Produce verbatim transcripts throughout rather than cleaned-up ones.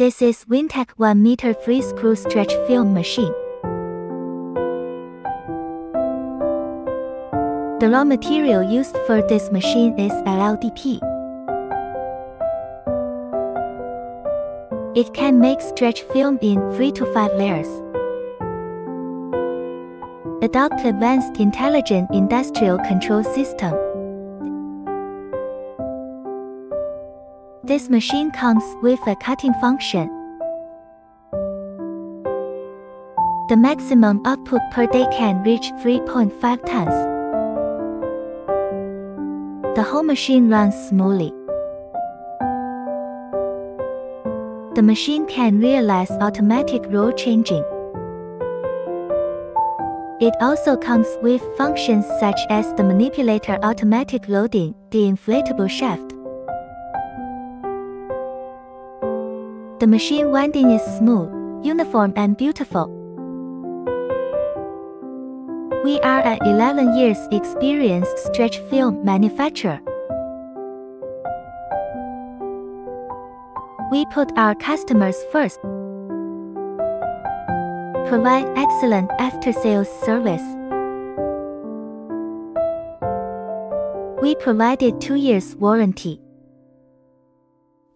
This is Wintech one meter free screw stretch film machine. The raw material used for this machine is L D P. It can make stretch film in three to five layers. Adopt advanced intelligent industrial control system. This machine comes with a cutting function. The maximum output per day can reach three point five tons. The whole machine runs smoothly. The machine can realize automatic roll changing. It also comes with functions such as the manipulator automatic loading, the inflatable shaft. The machine winding is smooth, uniform and beautiful. We are an eleven years experienced stretch film manufacturer. We put our customers first, provide excellent after-sales service. We provided two years warranty.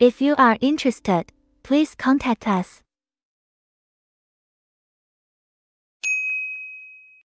If you are interested, please contact us.